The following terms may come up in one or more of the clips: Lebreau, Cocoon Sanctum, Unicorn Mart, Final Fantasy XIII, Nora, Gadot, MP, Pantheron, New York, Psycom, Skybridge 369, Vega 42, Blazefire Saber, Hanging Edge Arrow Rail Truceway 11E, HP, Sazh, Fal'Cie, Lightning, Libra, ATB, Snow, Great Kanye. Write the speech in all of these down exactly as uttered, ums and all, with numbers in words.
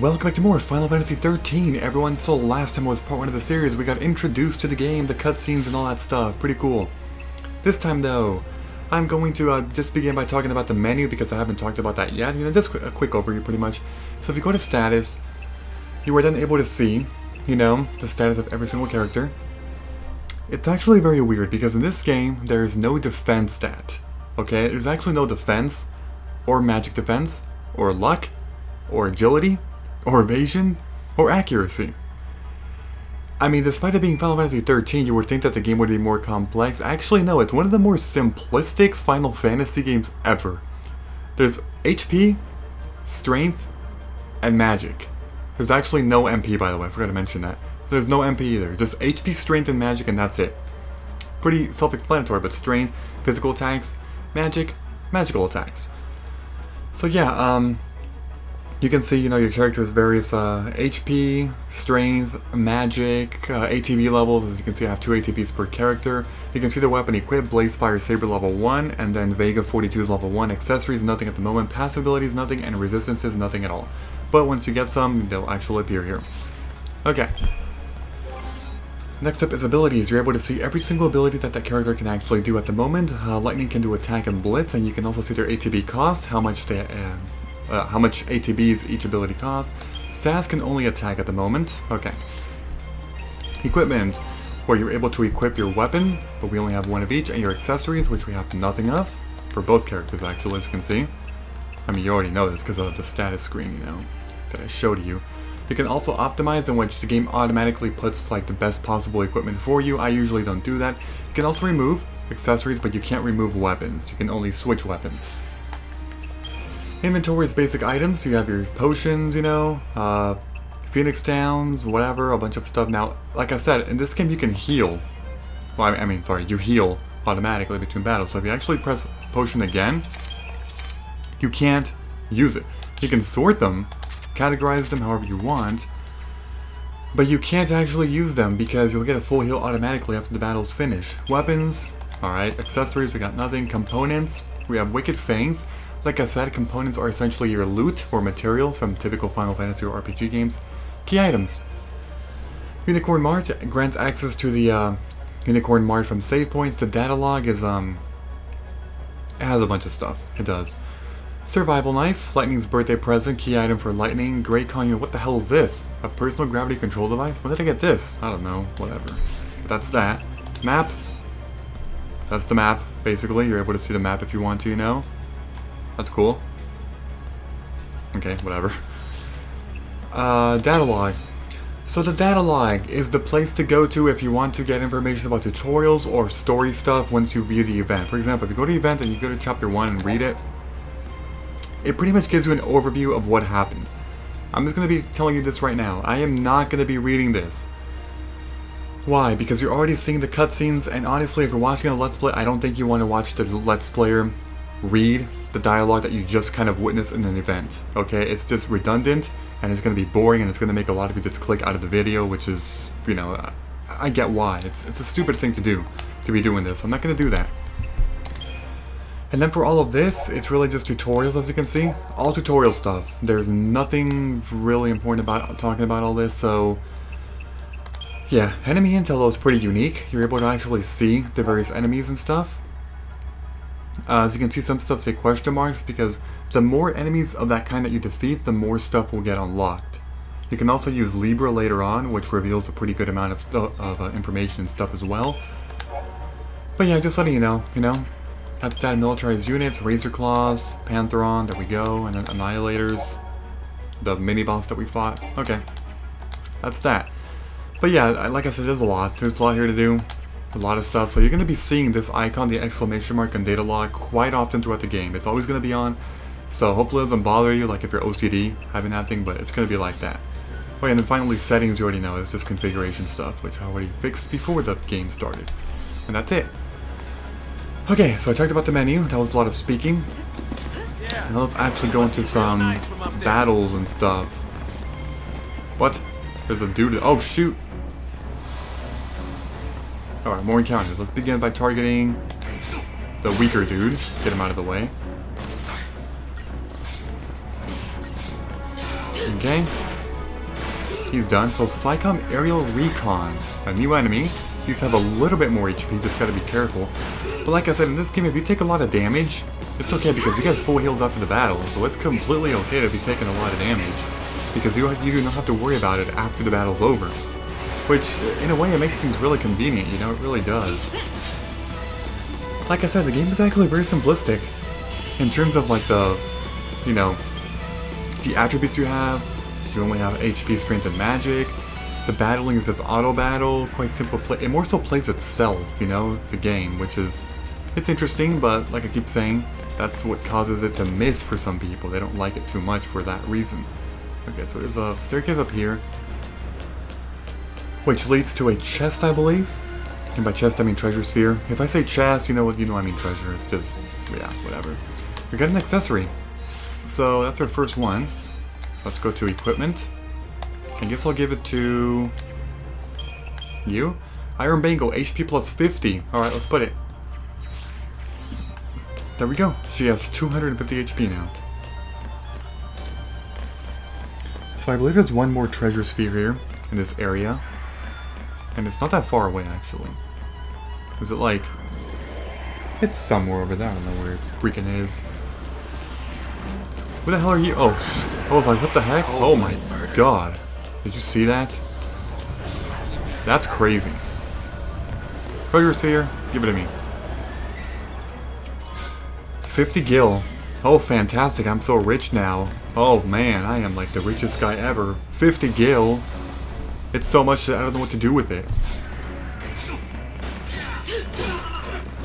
Welcome back to more Final Fantasy thirteen, everyone. So last time was part one of the series. We got introduced to the game, the cutscenes and all that stuff. Pretty cool. This time though, I'm going to uh, just begin by talking about the menu because I haven't talked about that yet. You know, just a quick overview pretty much. So if you go to status, you are then able to see, you know, the status of every single character. It's actually very weird because in this game, there is no defense stat. Okay, there's actually no defense, or magic defense, or luck, or agility, or evasion, or accuracy. I mean, despite it being Final Fantasy thirteen, you would think that the game would be more complex. Actually, no, it's one of the more simplistic Final Fantasy games ever. There's H P, strength, and magic. There's actually no M P, by the way, I forgot to mention that. There's no M P either, just H P, strength, and magic, and that's it. Pretty self-explanatory, but strength, physical attacks, magic, magical attacks. So yeah, um... you can see, you know, your character's various uh, H P, strength, magic, uh, A T B levels. As you can see, I have two A T Bs per character. You can see the weapon equipped, Blazefire Saber level one, and then Vega forty-two is level one. Accessories, nothing at the moment. Passive abilities, nothing, and resistances, nothing at all. But once you get some, they'll actually appear here. Okay. Next up is abilities. You're able to see every single ability that that character can actually do at the moment. Uh, Lightning can do attack and blitz, and you can also see their A T B cost, how much they... Uh, Uh, how much A T Bs each ability costs. Sazh can only attack at the moment. Okay. Equipment, where you're able to equip your weapon, but we only have one of each, and your accessories, which we have nothing of, for both characters actually, as you can see. I mean, you already know this because of the status screen, you know, that I showed you. You can also optimize, in which the game automatically puts like the best possible equipment for you. I usually don't do that. You can also remove accessories, but you can't remove weapons. You can only switch weapons. Inventory is basic items, so you have your potions, you know, uh, Phoenix Downs, whatever, a bunch of stuff. Now, like I said, in this game you can heal. Well, I mean, sorry, you heal automatically between battles, so if you actually press potion again, you can't use it. You can sort them, categorize them however you want, but you can't actually use them because you'll get a full heal automatically after the battle's finished. Weapons, alright, accessories, we got nothing. Components, we have Wicked Fangs. Like I said, components are essentially your loot or materials from typical Final Fantasy or R P G games. Key items. Unicorn Mart grants access to the uh, Unicorn Mart from save points. The data log is, um, it has a bunch of stuff. It does. Survival Knife, Lightning's birthday present, key item for Lightning. Great Kanye, what the hell is this? A personal gravity control device? Where did I get this? I don't know, whatever. But that's that. Map. That's the map, basically. You're able to see the map if you want to, you know. That's cool. Okay, whatever. Uh, data log. So the data log is the place to go to if you want to get information about tutorials or story stuff once you view the event. For example, if you go to the event and you go to chapter one and read it, it pretty much gives you an overview of what happened. I'm just going to be telling you this right now. I am not going to be reading this. Why? Because you're already seeing the cutscenes, and honestly, if you're watching a Let's Play, I don't think you want to watch the Let's Player read the dialogue that you just kind of witnessed in an event. Okay, it's just redundant, and it's going to be boring, and it's going to make a lot of you just click out of the video, which is, you know, I, I get why. It's, it's a stupid thing to do, to be doing this. I'm not going to do that. And then for all of this, it's really just tutorials, as you can see. All tutorial stuff. There's nothing really important about talking about all this, so... yeah, enemy intel is pretty unique. You're able to actually see the various enemies and stuff. Uh, as you can see, some stuff say question marks because the more enemies of that kind that you defeat, the more stuff will get unlocked. You can also use Libra later on, which reveals a pretty good amount of, st of uh, information and stuff as well. But yeah, just letting you know, you know, that's that. Militarized units, Razor Claws, Pantheron, there we go, and then Annihilators, the mini-boss that we fought. Okay, that's that. But yeah, like I said, there's a lot. There's a lot here to do. A lot of stuff, so you're going to be seeing this icon, the exclamation mark and data log, quite often throughout the game. It's always going to be on, so hopefully it doesn't bother you, like if you're O C D having that thing, but it's going to be like that. Oh yeah, and then finally settings, you already know, it's just configuration stuff, which I already fixed before the game started. And that's it. Okay, so I talked about the menu, that was a lot of speaking. Yeah. Now let's actually go into some nice battles and stuff. What? There's a dude, oh shoot! Alright, more encounters. Let's begin by targeting the weaker dude. Get him out of the way. Okay. He's done. So Psycom Aerial Recon. A new enemy. These have a little bit more H P, just gotta be careful. But like I said, in this game, if you take a lot of damage, it's okay because you got full heals after the battle, so it's completely okay to be taking a lot of damage. Because you, have, you do not have to worry about it after the battle's over. Which, in a way, it makes things really convenient, you know, it really does. Like I said, the game is actually very simplistic. In terms of, like, the, you know, the attributes you have, you only have H P, strength, and magic. The battling is just auto-battle, quite simple play. It more so plays itself, you know, the game, which is... It's interesting, but like I keep saying, that's what causes it to miss for some people. They don't like it too much for that reason. Okay, so there's a staircase up here, which leads to a chest, I believe. And by chest, I mean treasure sphere. If I say chest, you know what, you know I mean treasure. It's just, yeah, whatever. We got an accessory. So that's our first one. Let's go to equipment. I guess I'll give it to you. Iron Bangle, H P plus fifty. Alright, let's put it. There we go. She has two hundred fifty H P now. So I believe there's one more treasure sphere here in this area. And it's not that far away, actually. Is it like... It's somewhere over there. I don't know where it freaking is. Who the hell are you? Oh. I was like, what the heck? Oh my god. Did you see that? That's crazy. Treasure's here. Give it to me. fifty gil. Oh, fantastic. I'm so rich now. Oh, man. I am like the richest guy ever. fifty gil. It's so much that I don't know what to do with it.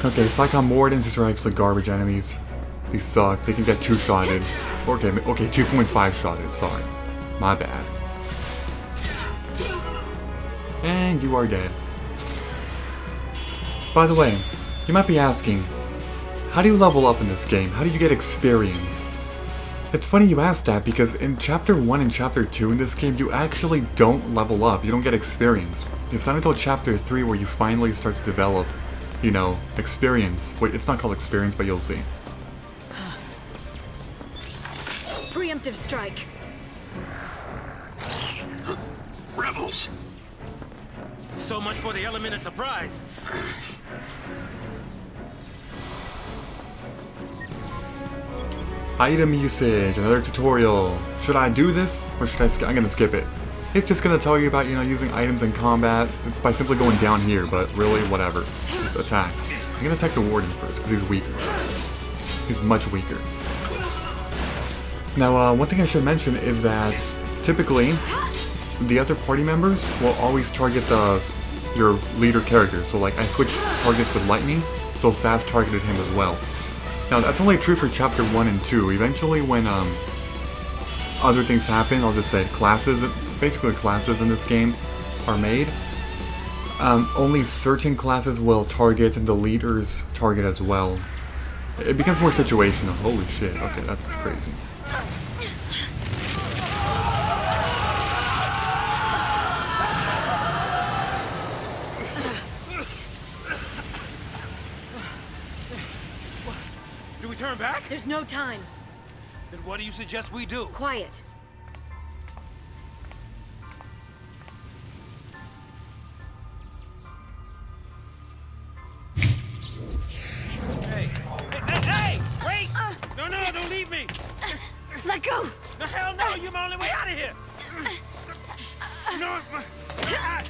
Okay, Psycom Wardens. These are actually garbage enemies. These suck. They can get two-shotted. Okay, okay, two point five-shotted. Sorry. My bad. And you are dead. By the way, you might be asking, how do you level up in this game? How do you get experience? It's funny you asked that because in Chapter one and Chapter two in this game, you actually don't level up. You don't get experience. It's not until Chapter three where you finally start to develop, you know, experience. Wait, it's not called experience, but you'll see. Preemptive strike. Rebels! So much for the element of surprise. Item usage, another tutorial. Should I do this or should I skip? I'm gonna skip it. It's just gonna tell you about, you know, using items in combat. It's by simply going down here, but really, whatever. Just attack. I'm gonna attack the warden first because he's weaker. He's much weaker. Now, uh, one thing I should mention is that typically, the other party members will always target the your leader character. So like I switched targets with Lightning, so Sazh targeted him as well. Now that's only true for chapter one and two. Eventually when um, other things happen, I'll just say classes, basically classes in this game are made. Um, only certain classes will target the leader's target as well. It becomes more situational. Holy shit, okay, that's crazy. Back? There's no time. Then what do you suggest we do? Quiet. Hey, hey, hey, wait! Uh, no, no, don't leave me! Let go! The hell no, you're my only way out of here! No, ow!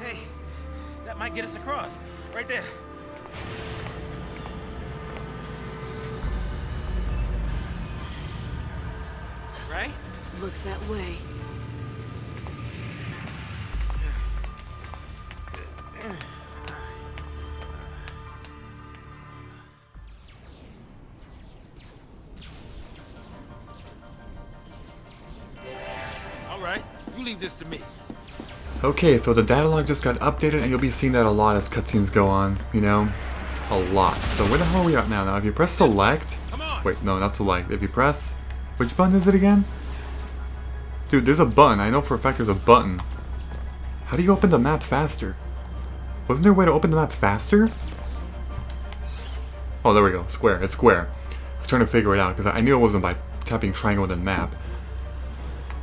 Hey. That might get us across. Right there. Right? Looks that way. All right. You leave this to me. Okay, so the data log just got updated, and you'll be seeing that a lot as cutscenes go on, you know? A lot. So where the hell are we at now? Now, if you press select... Wait, no, not select. If you press... Which button is it again? Dude, there's a button. I know for a fact there's a button. How do you open the map faster? Wasn't there a way to open the map faster? Oh, there we go. Square. It's square. I was trying to figure it out because I knew it wasn't by tapping triangle on the map.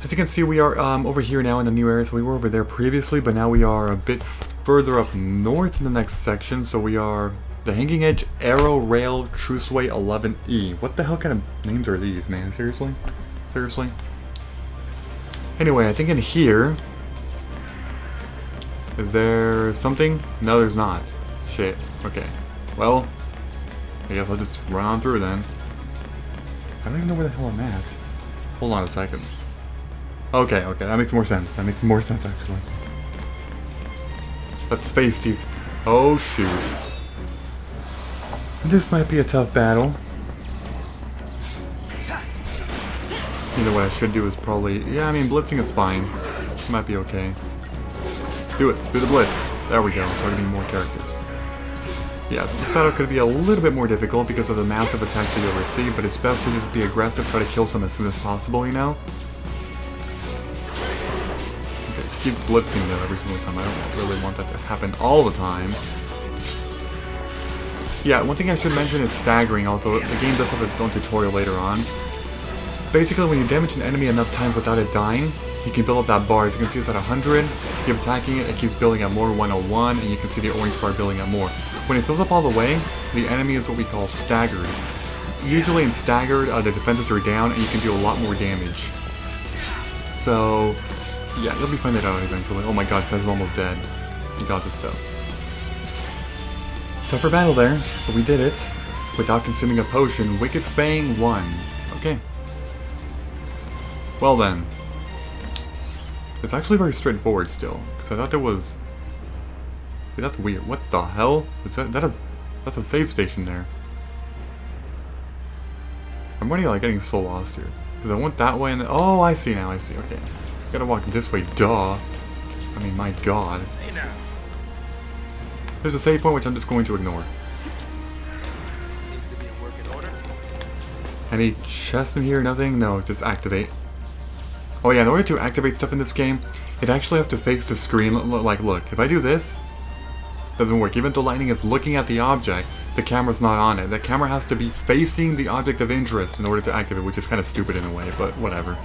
As you can see, we are um, over here now in the new area. So we were over there previously, but now we are a bit further up north in the next section. So we are the Hanging Edge Arrow Rail Truceway eleven E. What the hell kind of names are these, man? Seriously? Seriously? Anyway, I think in here... Is there something? No, there's not. Shit. Okay. Well, I guess I'll just run on through then. I don't even know where the hell I'm at. Hold on a second. Okay, okay. That makes more sense. That makes more sense, actually. Let's face these. Oh, shoot. This might be a tough battle. You know what I should do is probably... Yeah, I mean, blitzing is fine. Might be okay. Do it. Do the blitz. There we go. Targeting more characters. Yeah, so this battle could be a little bit more difficult because of the massive attacks that you'll receive, but it's best to just be aggressive, try to kill some as soon as possible, you know? Keeps blitzing them every single time. I don't really want that to happen all the time. Yeah, one thing I should mention is staggering, although the game does have its own tutorial later on. Basically, when you damage an enemy enough times without it dying, you can build up that bar. As you can see, it's at one hundred. Keep attacking it, it keeps building at more, one oh one, and you can see the orange bar building at more. When it fills up all the way, the enemy is what we call staggered. Usually in staggered, uh, the defenses are down, and you can do a lot more damage. So... yeah, you'll be finding that out eventually. Oh my god, Sazh is almost dead. He got this stuff. Tougher battle there, but we did it. Without consuming a potion, Wicked Fang won. Okay. Well then. It's actually very straightforward still. Because I thought there was... Dude, that's weird. What the hell? Is that, that a... That's a save station there. I'm already like getting so lost here. Because I went that way and... Oh, I see now, I see. Okay. Gotta walk this way, duh. I mean, my god. There's a save point which I'm just going to ignore. Seems to be in working order. Any chests in here? Nothing? No, just activate. Oh yeah, in order to activate stuff in this game, it actually has to face the screen. Like, look, if I do this, it doesn't work. Even though Lightning is looking at the object, the camera's not on it. The camera has to be facing the object of interest in order to activate, which is kind of stupid in a way, but whatever.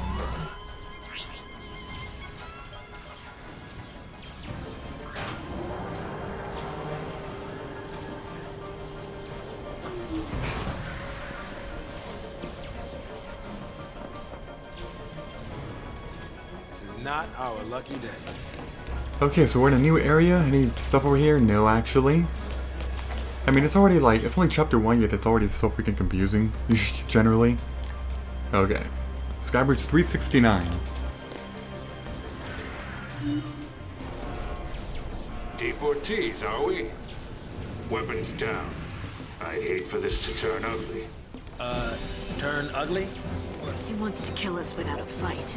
Not our lucky day. Okay, so we're in a new area. Any stuff over here? No, actually. I mean, it's already like, it's only chapter one, yet it's already so freaking confusing, generally. Okay. Skybridge three sixty-nine. Deportees, are we? Weapons down. I hate for this to turn ugly. Uh, turn ugly? He wants to kill us without a fight.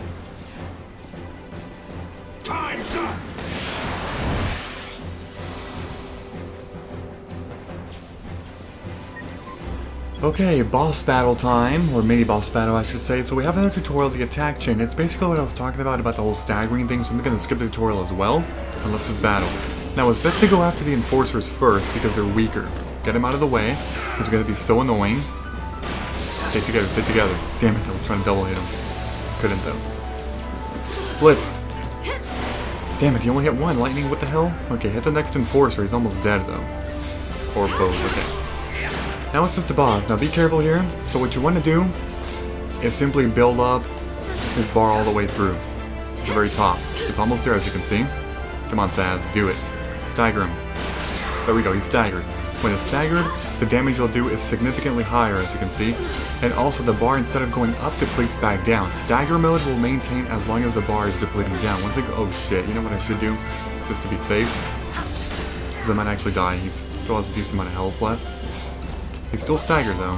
Time's up! Okay, boss battle time, or mini boss battle I should say. So we have another tutorial, the attack chain. It's basically what I was talking about, about the whole staggering thing, so I'm gonna skip the tutorial as well, and let's just battle. Now it's best to go after the enforcers first, because they're weaker. Get them out of the way, because they're gonna be so annoying. Stay together, stay together. Damn it, I was trying to double hit him. Couldn't though. Blitz! Damn it, he only hit one. Lightning, what the hell? Okay, hit the next enforcer. He's almost dead, though. Or both, okay. Now it's just a boss. Now be careful here. So what you want to do is simply build up his bar all the way through. To the very top. It's almost there, as you can see. Come on, Sazh. Do it. Stagger him. There we go. He's staggered. When it's staggered, the damage you'll do is significantly higher, as you can see. And also, the bar, instead of going up, depletes back down. Stagger mode will maintain as long as the bar is depleting down. Once it goes... Oh, shit. You know what I should do? Just to be safe. Because I might actually die. He still has a decent amount of health left. He's still staggered, though.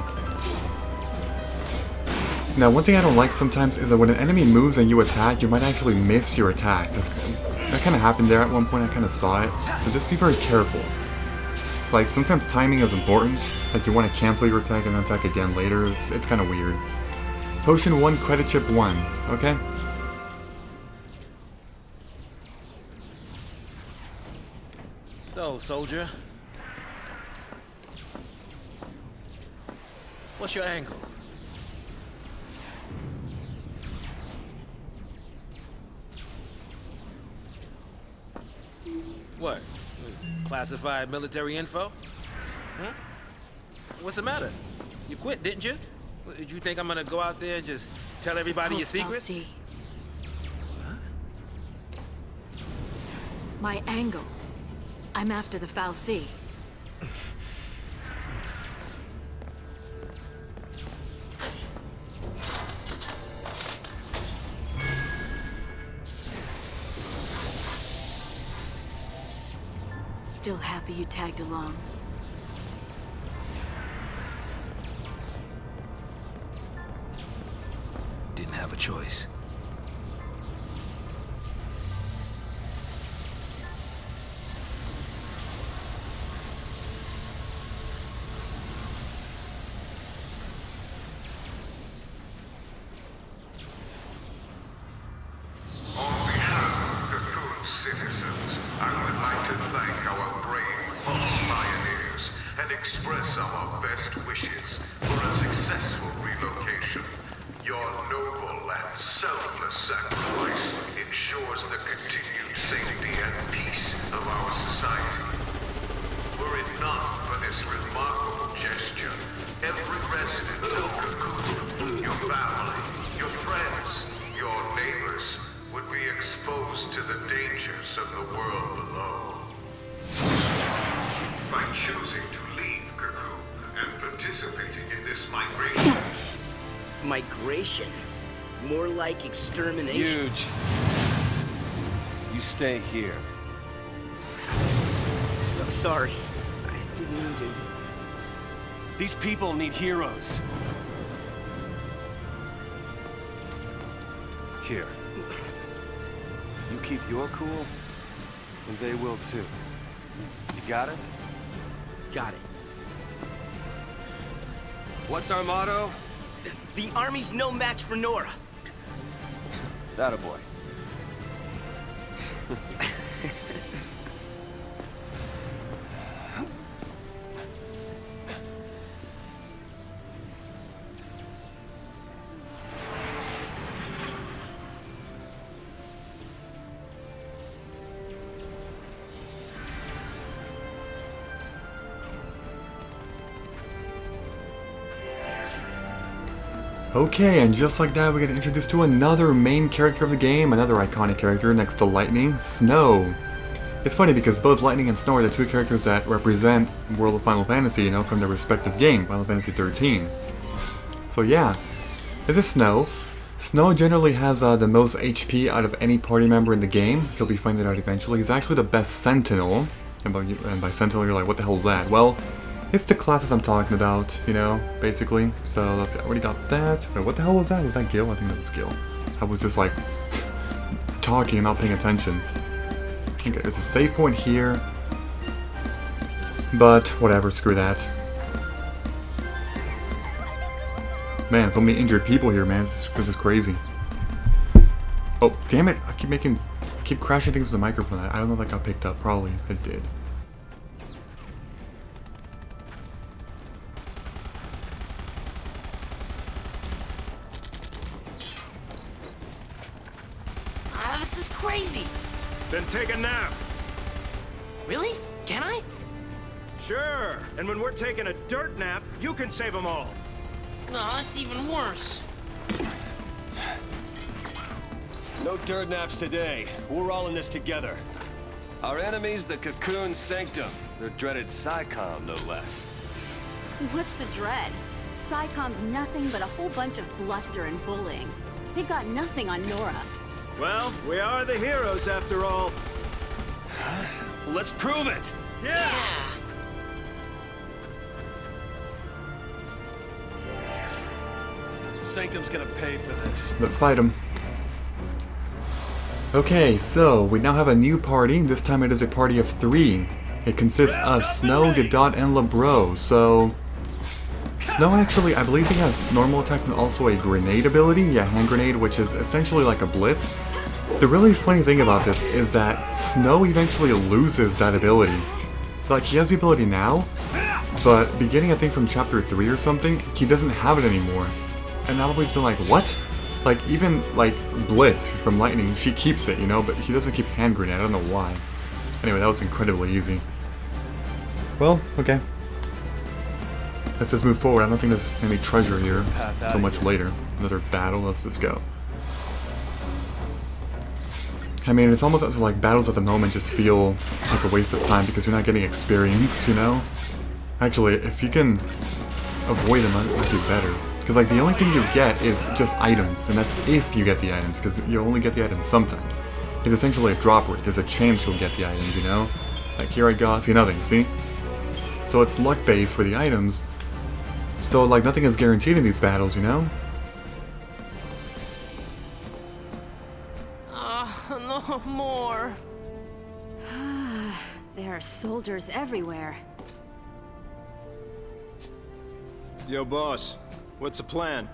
Now, one thing I don't like sometimes is that when an enemy moves and you attack, you might actually miss your attack. That's, that kind of happened there at one point. I kind of saw it. So just be very careful. Like, sometimes timing is important, like you want to cancel your attack and then attack again later. It's, it's kind of weird. Potion one, credit chip one, okay? So, soldier. What's your angle? What? What is it? Classified military info? Huh? What's the matter? You quit, didn't you? Did you think I'm gonna go out there and just tell everybody your secrets? Fal'Cie. Huh? My angle. I'm after the Fal'Cie. Still happy you tagged along. Didn't have a choice. More like extermination. Huge. You stay here. So sorry. I didn't mean to. These people need heroes. Here. You keep your cool, and they will too. You got it? Got it. What's our motto? The army's no match for Nora. That a boy. Okay, and just like that, we get introduced to another main character of the game, another iconic character next to Lightning, Snow. It's funny because both Lightning and Snow are the two characters that represent World of Final Fantasy, you know, from their respective game, Final Fantasy thirteen. So yeah, this is Snow. Snow generally has uh, the most H P out of any party member in the game. You'll be finding out eventually. He's actually the best Sentinel, and by, and by Sentinel you're like, what the hell's that? Well, it's the classes I'm talking about, you know, basically. So let's see, I already got that. Wait, what the hell was that? Was that Gil? I think that was Gil. I was just like talking and not paying attention. Okay, there's a save point here. But whatever, screw that. Man, so many injured people here, man. This, this is crazy. Oh, damn it. I keep making, I keep crashing things with the microphone. I don't know if that got picked up. Probably it did. Then take a nap. Really? Can I? Sure. And when we're taking a dirt nap, you can save them all. No, that's even worse. No dirt naps today. We're all in this together. Our enemy's the Cocoon Sanctum. Their dreaded Psycom, no less. What's the dread? Psycom's nothing but a whole bunch of bluster and bullying. They've got nothing on Nora. Well, we are the heroes after all. Let's prove it! Yeah! yeah. Sanctum's gonna pay for this. Let's fight him. Okay, so we now have a new party. This time it is a party of three. It consists of Snow, Gadot, and Lebreau. So Snow actually, I believe he has normal attacks and also a grenade ability, yeah, hand grenade, which is essentially like a blitz. The really funny thing about this is that Snow eventually loses that ability. Like, he has the ability now, But beginning, I think, from chapter three or something, he doesn't have it anymore. And I've always been like, what? Like, even, like, Blitz from Lightning, she keeps it, you know, but he doesn't keep Hand Grenade. I don't know why. Anyway, that was incredibly easy. Well, okay. Let's just move forward. I don't think there's any treasure here until much later. Another battle. Let's just go. I mean, it's almost as if, like, battles at the moment just feel like a waste of time because you're not getting experience, you know? Actually, if you can avoid them, that would be better. Because, like, the only thing you get is just items, and that's if you get the items, because you only get the items sometimes. It's essentially a drop rate. There's a chance you'll get the items, you know? Like, here I go, I see nothing, see? So it's luck-based for the items, so, like, nothing is guaranteed in these battles, you know? Oh, no more. There are soldiers everywhere. Yo, boss. What's the plan?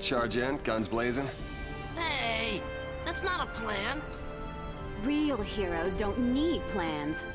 Charge in, guns blazing. Hey, that's not a plan. Real heroes don't need plans.